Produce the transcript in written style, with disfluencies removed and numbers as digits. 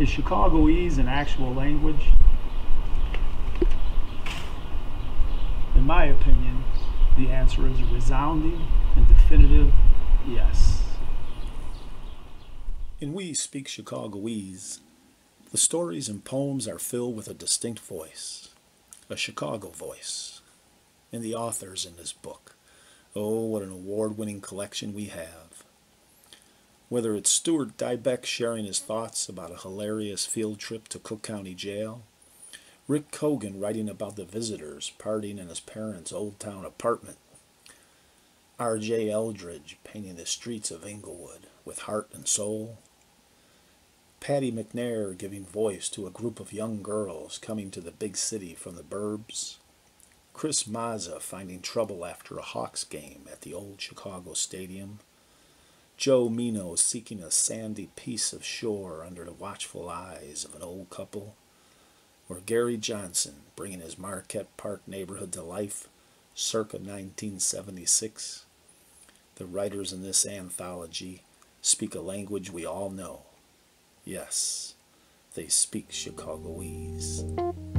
Is Chicagoese an actual language? In my opinion, the answer is a resounding and definitive yes. In We Speak Chicagoese, the stories and poems are filled with a distinct voice, a Chicago voice, and the authors in this book. Oh, what an award-winning collection we have. Whether it's Stuart Dybek sharing his thoughts about a hilarious field trip to Cook County Jail, Rick Kogan writing about the visitors partying in his parents' Old Town apartment, R.J. Eldridge painting the streets of Englewood with heart and soul, Patty McNair giving voice to a group of young girls coming to the big city from the burbs, Chris Mazza finding trouble after a Hawks game at the old Chicago Stadium, Joe Meno seeking a sandy piece of shore under the watchful eyes of an old couple, or Gary Johnson bringing his Marquette Park neighborhood to life circa 1976, the writers in this anthology speak a language we all know. Yes, they speak Chicagoese.